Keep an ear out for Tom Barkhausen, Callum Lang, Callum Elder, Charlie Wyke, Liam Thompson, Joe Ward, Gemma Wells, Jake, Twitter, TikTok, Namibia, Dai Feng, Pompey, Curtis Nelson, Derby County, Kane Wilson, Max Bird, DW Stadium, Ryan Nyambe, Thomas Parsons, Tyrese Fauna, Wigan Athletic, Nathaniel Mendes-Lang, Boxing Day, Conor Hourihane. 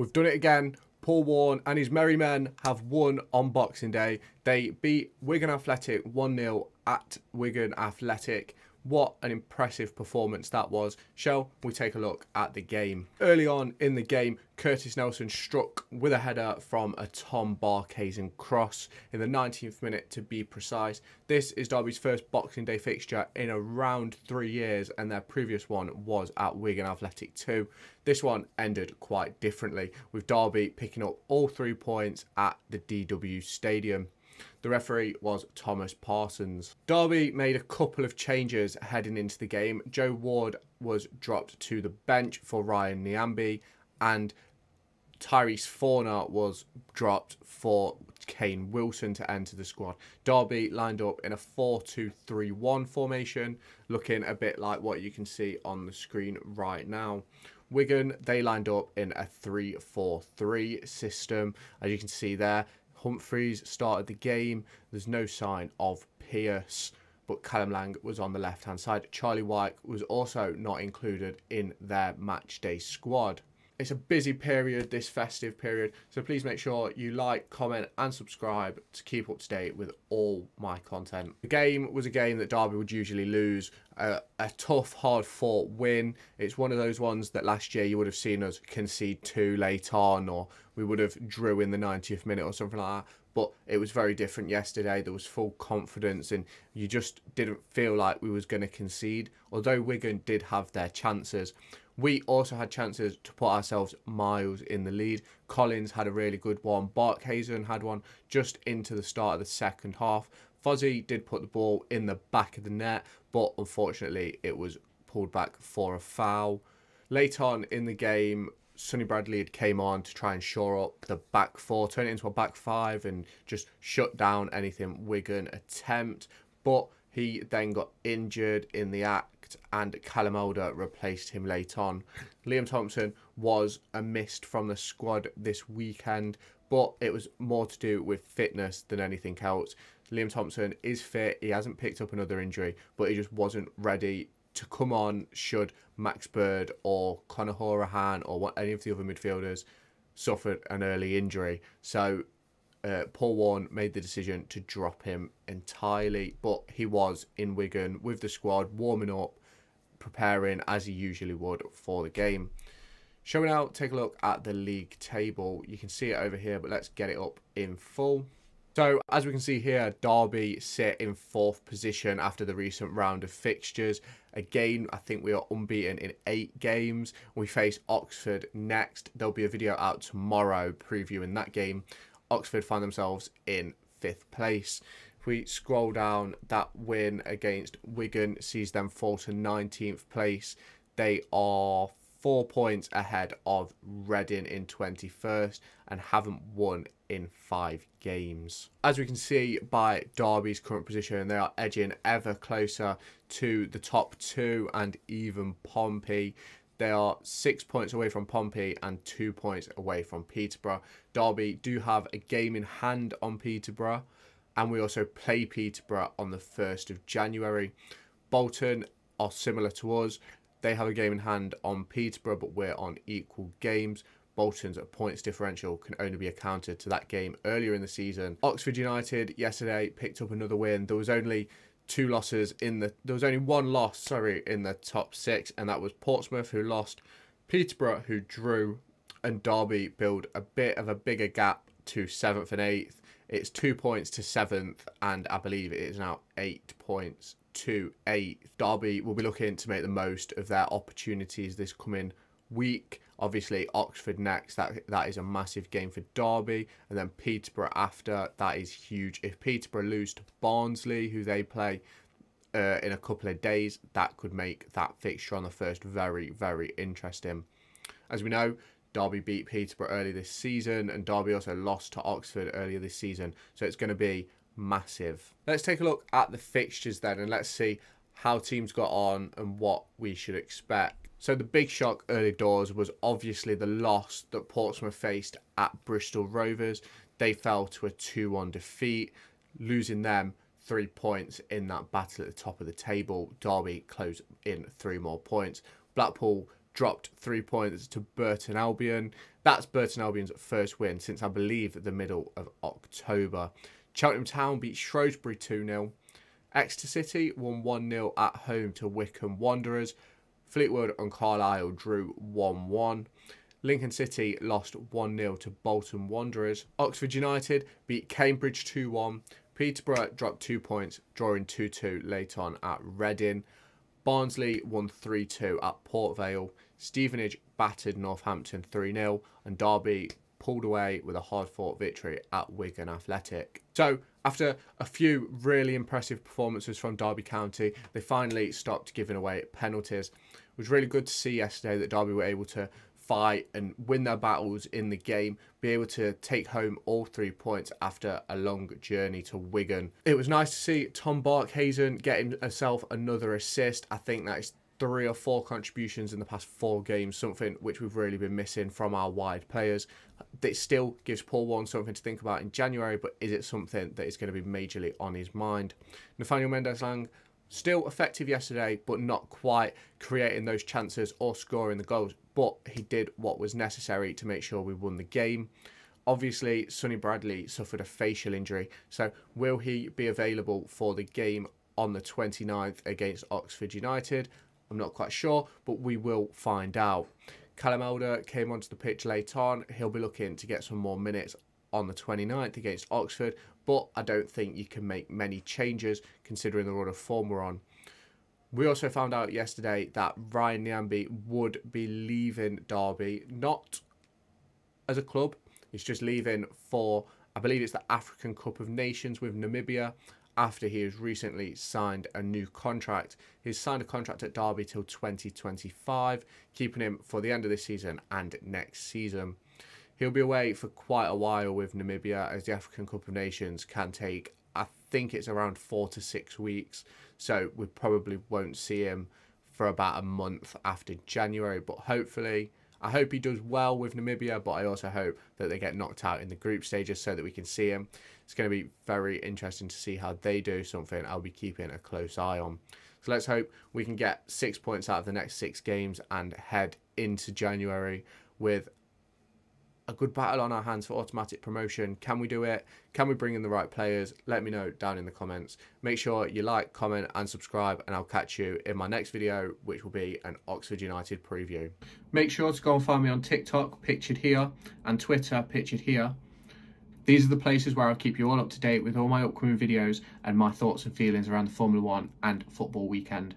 We've done it again. Paul Warne and his merry men have won on Boxing Day. They beat Wigan Athletic 1-0 at Wigan Athletic. What an impressive performance that was. Shall we take a look at the game? Early on in the game, Curtis Nelson struck with a header from a Tom Barkhausen cross in the 19th minute to be precise. This is Derby's first Boxing Day fixture in around 3 years, and their previous one was at Wigan Athletic 2. This one ended quite differently, with Derby picking up all 3 points at the DW Stadium. The referee was Thomas Parsons. Derby made a couple of changes heading into the game. Joe Ward was dropped to the bench for Ryan Nyambe, and Tyrese Fauna was dropped for Kane Wilson to enter the squad. Derby lined up in a 4-2-3-1 formation, looking a bit like what you can see on the screen right now. Wigan, they lined up in a 3-4-3 system, as you can see there. Humphreys started the game. There's no sign of Pierce, but Callum Lang was on the left-hand side. Charlie Wyke was also not included in their match day squad. It's a busy period, this festive period, so please make sure you like, comment and subscribe to keep up to date with all my content. The game was a game that Derby would usually lose, a tough, hard-fought win. It's one of those ones that last year you would have seen us concede 2 late on, or we would have drew in the 90th minute or something like that. But it was very different yesterday. There was full confidence and you just didn't feel like we was going to concede. Although Wigan did have their chances, we also had chances to put ourselves miles in the lead. Collins had a really good one. Barkhausen had one just into the start of the second half. Fozzie did put the ball in the back of the net, but unfortunately it was pulled back for a foul. Late on in the game, Sonny Bradley had came on to try and shore up the back four, turn it into a back five and just shut down anything Wigan attempt. But he then got injured in the act and Callum Elder replaced him late on. Liam Thompson was a missed from the squad this weekend, but it was more to do with fitness than anything else. Liam Thompson is fit. He hasn't picked up another injury, but he just wasn't ready to come on should Max Bird or Conor Hourihane or any of the other midfielders suffered an early injury. So Paul Warne made the decision to drop him entirely, but he was in Wigan with the squad, warming up, preparing as he usually would for the game. Shall we now take a look at the league table? You can see it over here, but let's get it up in full. So, as we can see here, Derby sit in 4th position after the recent round of fixtures. Again, I think we are unbeaten in 8 games. We face Oxford next. There'll be a video out tomorrow previewing that game. Oxford find themselves in 5th place. If we scroll down, that win against Wigan sees them fall to 19th place. They are 4 points ahead of Reading in 21st and haven't won in 5 games. As we can see by Derby's current position, they are edging ever closer to the top 2 and even Pompey. They are 6 points away from Pompey and 2 points away from Peterborough. Derby do have a game in hand on Peterborough, and we also play Peterborough on the 1st of January. Bolton are similar to us. They have a game in hand on Peterborough, but we're on equal games. Bolton's points differential can only be accounted to that game earlier in the season. Oxford United yesterday picked up another win. There was only 2 losses in the... There was only 1 loss, sorry, in the top 6, and that was Portsmouth, who lost, Peterborough, who drew, and Derby build a bit of a bigger gap to 7th and 8th. It's 2 points to 7th, and I believe it is now 8 points to 8th. Derby will be looking to make the most of their opportunities this coming week. Obviously, Oxford next, that is a massive game for Derby, and then Peterborough after, that is huge. If Peterborough lose to Barnsley, who they play in a couple of days, that could make that fixture on the first very, very interesting. As we know, Derby beat Peterborough early this season, and Derby also lost to Oxford earlier this season, so it's going to be massive. Let's take a look at the fixtures then, and let's see how teams got on and what we should expect. So the big shock early doors was obviously the loss that Portsmouth faced at Bristol Rovers. They fell to a 2-1 defeat, losing them 3 points in that battle at the top of the table. Derby closed in 3 more points. Blackpool dropped 3 points to Burton Albion. That's Burton Albion's first win since, I believe, the middle of October. Cheltenham Town beat Shrewsbury 2-0. Exeter City won 1-0 at home to Wycombe Wanderers. Fleetwood and Carlisle drew 1-1. Lincoln City lost 1-0 to Bolton Wanderers. Oxford United beat Cambridge 2-1. Peterborough dropped 2 points, drawing 2-2 late on at Reading. Barnsley won 3-2 at Port Vale. Stevenage battered Northampton 3-0. And Derby pulled away with a hard-fought victory at Wigan Athletic. So, after a few really impressive performances from Derby County, they finally stopped giving away penalties. It was really good to see yesterday that Derby were able to fight and win their battles in the game, be able to take home all 3 points after a long journey to Wigan. It was nice to see Tom Barkhausen getting himself another assist. I think that is 3 or 4 contributions in the past 4 games, something which we've really been missing from our wide players. That still gives Paul Warne something to think about in January, but is it something that is going to be majorly on his mind? Nathaniel Mendes-Lang, still effective yesterday, but not quite creating those chances or scoring the goals. But he did what was necessary to make sure we won the game. Obviously, Sonny Bradley suffered a facial injury. So will he be available for the game on the 29th against Oxford United? I'm not quite sure, but we will find out. Callum Elder came onto the pitch late on. He'll be looking to get some more minutes on the 29th against Oxford, but I don't think you can make many changes considering the run of form we're on. We also found out yesterday that Ryan Nyambe would be leaving Derby, not as a club. He's just leaving for, I believe it's the African Cup of Nations with Namibia, after he has recently signed a new contract. He's signed a contract at Derby till 2025, keeping him for the end of this season and next season. He'll be away for quite a while with Namibia, as the African Cup of Nations can take, I think it's around 4 to 6 weeks. So we probably won't see him for about a month after January. But hopefully, I hope he does well with Namibia, but I also hope that they get knocked out in the group stages so that we can see him. It's going to be very interesting to see how they do, something I'll be keeping a close eye on. So let's hope we can get 6 points out of the next 6 games and head into January with a good battle on our hands for automatic promotion. Can we do it? Can we bring in the right players? Let me know down in the comments. Make sure you like, comment and subscribe, and I'll catch you in my next video, which will be an Oxford United preview. Make sure to go and find me on TikTok, pictured here, and Twitter, pictured here. These are the places where I'll keep you all up to date with all my upcoming videos and my thoughts and feelings around the Formula 1 and football weekend.